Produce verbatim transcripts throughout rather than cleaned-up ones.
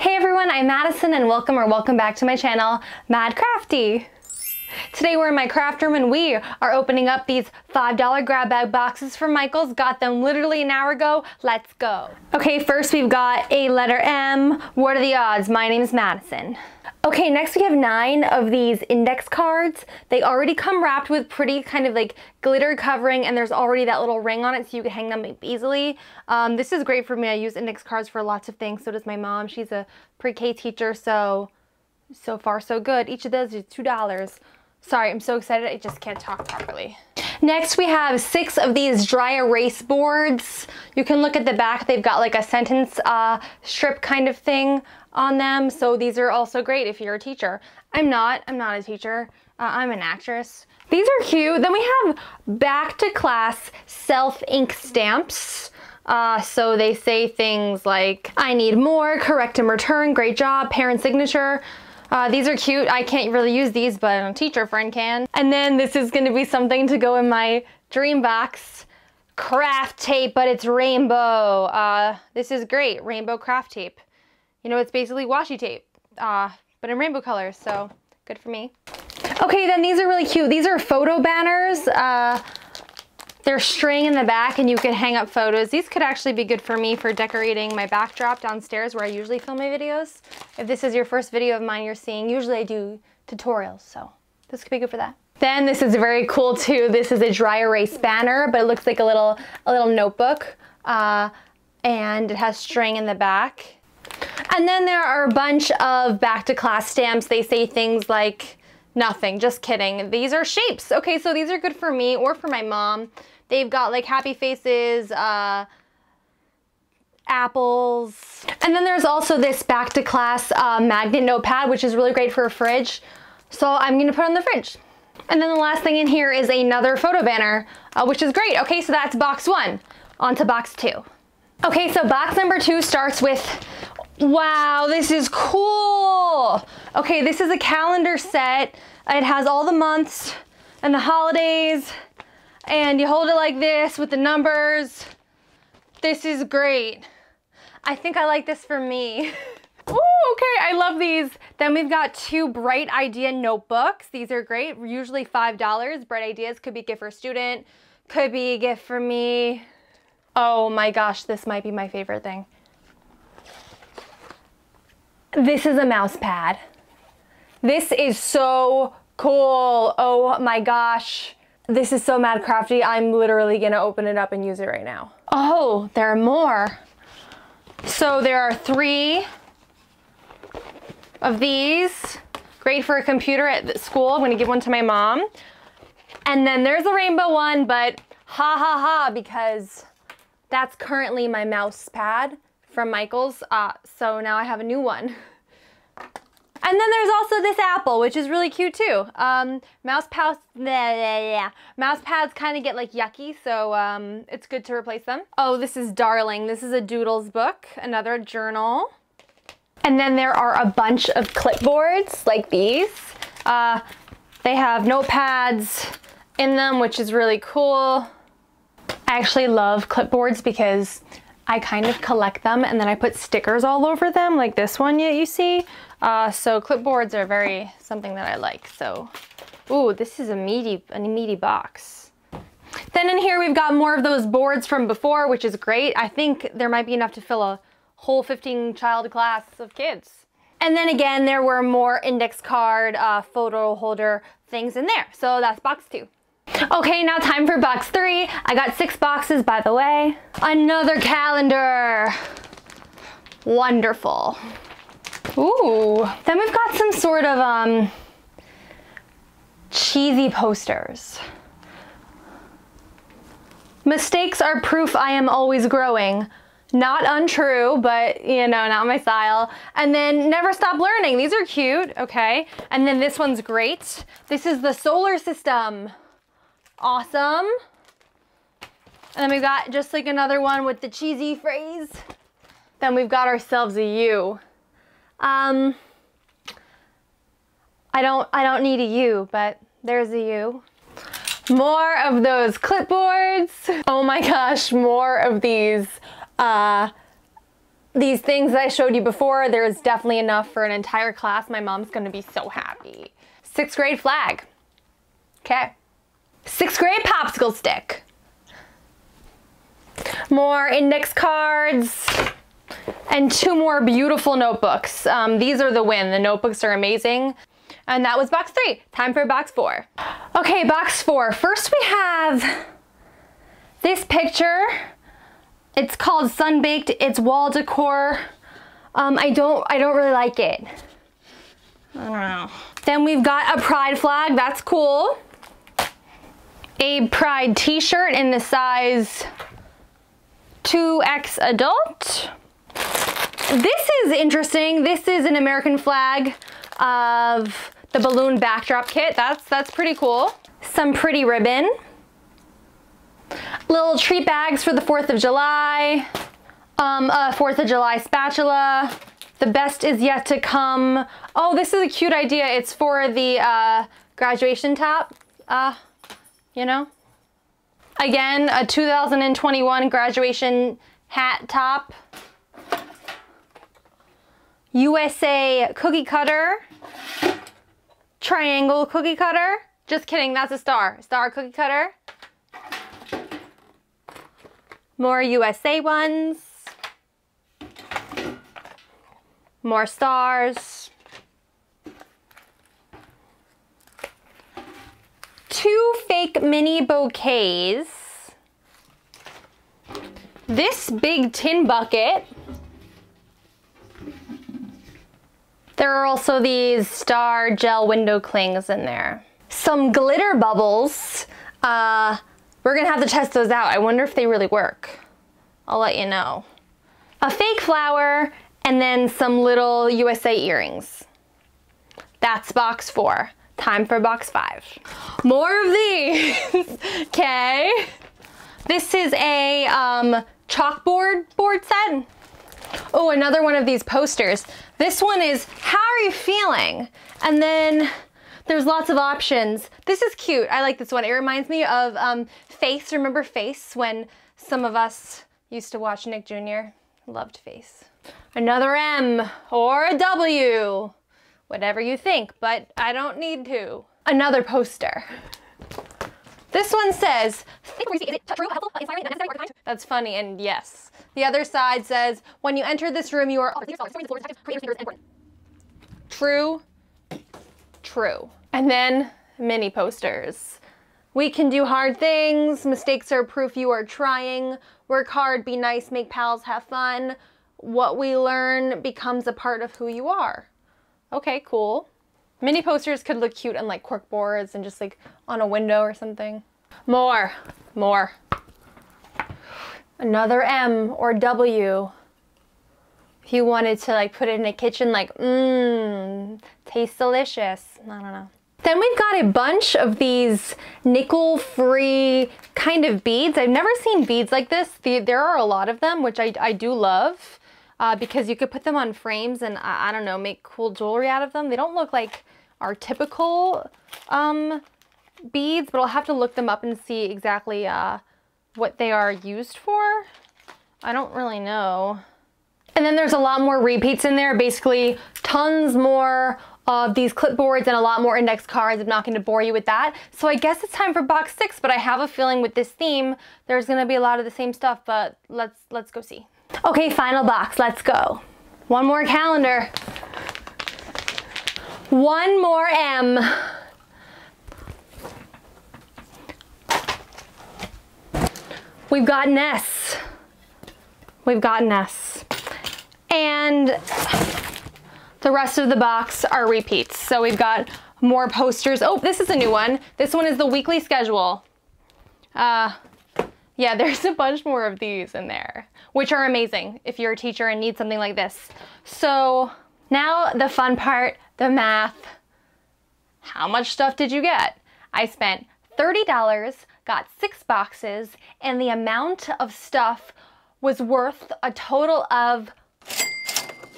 Hey everyone, I'm Madison and welcome or welcome back to my channel, Mad Crafty. Today we're in my craft room and we are opening up these five dollar grab bag boxes from Michaels. Got them literally an hour ago. Let's go. Okay, first we've got a letter M. What are the odds? My name's Madison. Okay, next we have nine of these index cards. They already come wrapped with pretty kind of like glitter covering, and there's already that little ring on it so you can hang them up easily. Um, this is great for me. I use index cards for lots of things. So does my mom. She's a pre-K teacher, so so far so good. Each of those is two dollars. Sorry, I'm so excited, I just can't talk properly. Next, we have six of these dry erase boards. You can look at the back, they've got like a sentence uh, strip kind of thing on them, so these are also great if you're a teacher. I'm not, I'm not a teacher, uh, I'm an actress. These are cute. Then we have back to class self-ink stamps. Uh, so they say things like, I need more, correct and return, great job, parent signature. Uh, these are cute. I can't really use these, but a teacher friend can. And then this is going to be something to go in my dream box. Craft tape, but it's rainbow. Uh, this is great. Rainbow craft tape. You know, it's basically washi tape, uh, but in rainbow colors, so good for me. Okay, then these are really cute. These are photo banners. Uh, they're string in the back, and you can hang up photos. These could actually be good for me for decorating my backdrop downstairs where I usually film my videos. If this is your first video of mine you're seeing, usually I do tutorials, so this could be good for that. Then this is very cool too. This is a dry erase banner, but it looks like a little, a little notebook, uh, and it has string in the back. And then there are a bunch of back to class stamps. They say things like, nothing, just kidding. These are shapes. Okay, so these are good for me or for my mom. They've got like happy faces, uh, apples. And then there's also this back to class uh, magnet notepad, which is really great for a fridge. So I'm gonna put it on the fridge. And then the last thing in here is another photo banner, uh, which is great. Okay, so that's box one. On to box two. Okay, so box number two starts with, wow, this is cool. Okay, this is a calendar set. It has all the months and the holidays, and you hold it like this with the numbers. This is great. I think I like this for me. Ooh, okay, I love these. Then we've got two Bright Idea notebooks. These are great, usually five dollars. Bright Ideas could be a gift for a student, could be a gift for me. Oh my gosh, this might be my favorite thing. This is a mouse pad. This is so cool. Oh my gosh. This is so Mad Crafty. I'm literally gonna open it up and use it right now. Oh, there are more. So there are three of these. Great for a computer at school. I'm gonna give one to my mom. And then there's a rainbow one, but ha ha ha, because that's currently my mouse pad from Michaels, uh, so now I have a new one. And then there's also this apple, which is really cute too. Um, mouse pads, bleh, bleh, bleh. Mouse pads kind of get like yucky, so um, it's good to replace them. Oh, this is darling. This is a doodles book, another journal. And then there are a bunch of clipboards like these. Uh, they have notepads in them, which is really cool. I actually love clipboards because I kind of collect them and then I put stickers all over them like this one that you see. Uh, so clipboards are very something that I like. So, ooh, this is a meaty, a meaty box. Then in here we've got more of those boards from before, which is great. I think there might be enough to fill a whole fifteen child class of kids. And then again, there were more index card, uh, photo holder things in there. So that's box two. Okay, now time for box three. I got six boxes, by the way. Another calendar. Wonderful. Ooh. Then we've got some sort of um, cheesy posters. Mistakes are proof I am always growing. Not untrue, but you know, not my style. And then never stop learning. These are cute, okay. And then this one's great. This is the solar system. Awesome. And then we've got just like another one with the cheesy phrase. Then we've got ourselves a U. Um, I don't, I don't need a U, but there's a U. More of those clipboards. Oh my gosh, more of these uh, these things that I showed you before, there is definitely enough for an entire class. My mom's gonna be so happy. Sixth grade flag. Okay. Sixth grade popsicle stick. More index cards and two more beautiful notebooks. Um, these are the win. The notebooks are amazing. And that was box three. Time for box four. Okay, box four. First we have this picture. It's called Sunbaked. It's wall decor. Um, I don't, I don't really like it. I don't know. Then we've got a pride flag. That's cool. A pride t-shirt in the size two X adult. This is interesting. This is an American flag of the balloon backdrop kit. That's, that's pretty cool. Some pretty ribbon. Little treat bags for the fourth of July. Um, a fourth of July spatula. The best is yet to come. Oh, this is a cute idea. It's for the uh, graduation top, uh, you know. Again, a two thousand twenty-one graduation hat top. U S A cookie cutter. Triangle cookie cutter. Just kidding, that's a star. Star cookie cutter. More U S A ones. More stars. Two fake mini bouquets. This big tin bucket. There are also these star gel window clings in there. Some glitter bubbles. Uh, We're gonna have to test those out. I wonder if they really work. I'll let you know. A fake flower and then some little U S A earrings. That's box four. Time for box five. More of these, okay? This is a um, chalkboard board set. Oh, another one of these posters. This one is, how are you feeling? And then there's lots of options. This is cute. I like this one. It reminds me of um, Face. Remember Face, when some of us used to watch Nick Junior? Loved Face. Another M or a W. Whatever you think, but I don't need to. Another poster. This one says, that's funny, and yes. The other side says, when you enter this room, you are true, true. And then mini posters. We can do hard things. Mistakes are proof you are trying. Work hard, be nice, make pals, have fun. What we learn becomes a part of who you are. Okay, cool. Mini posters could look cute on like cork boards and just like on a window or something. More, more. Another M or W. If you wanted to like put it in a kitchen, like, mmm, tastes delicious. I don't know. Then we've got a bunch of these nickel-free kind of beads. I've never seen beads like this. The, there are a lot of them, which I, I do love uh, because you could put them on frames and, I, I don't know, make cool jewelry out of them. They don't look like our typical um, beads, but I'll have to look them up and see exactly uh, what they are used for. I don't really know. And then there's a lot more repeats in there, basically tons more of these clipboards and a lot more index cards. I'm not going to bore you with that. So I guess it's time for box six, but I have a feeling with this theme, there's going to be a lot of the same stuff, but let's, let's go see. Okay, final box, let's go. One more calendar. One more M. We've got an S. We've got an S. And the rest of the box are repeats. So we've got more posters. Oh, this is a new one. This one is the weekly schedule. Uh, yeah, there's a bunch more of these in there, which are amazing if you're a teacher and need something like this. So now the fun part, the math. How much stuff did you get? I spent thirty dollars, got six boxes, and the amount of stuff was worth a total of,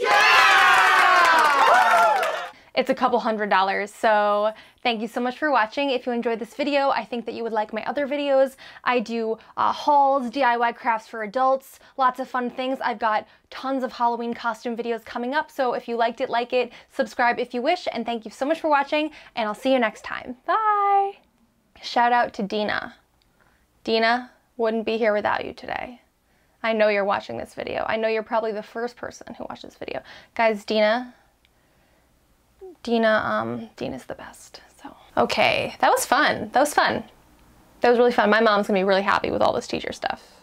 yeah! it's a couple hundred dollars. So thank you so much for watching. If you enjoyed this video, I think that you would like my other videos. I do uh, hauls, D I Y crafts for adults, lots of fun things. I've got tons of Halloween costume videos coming up. So if you liked it, like it, subscribe if you wish. And thank you so much for watching, and I'll see you next time. Bye. Shout out to Dina. Dina, wouldn't be here without you today. I know you're watching this video. I know you're probably the first person who watched this video. Guys, Dina, Dina, um, Dina's the best, so. Okay, that was fun, that was fun. That was really fun. My mom's gonna be really happy with all this teacher stuff.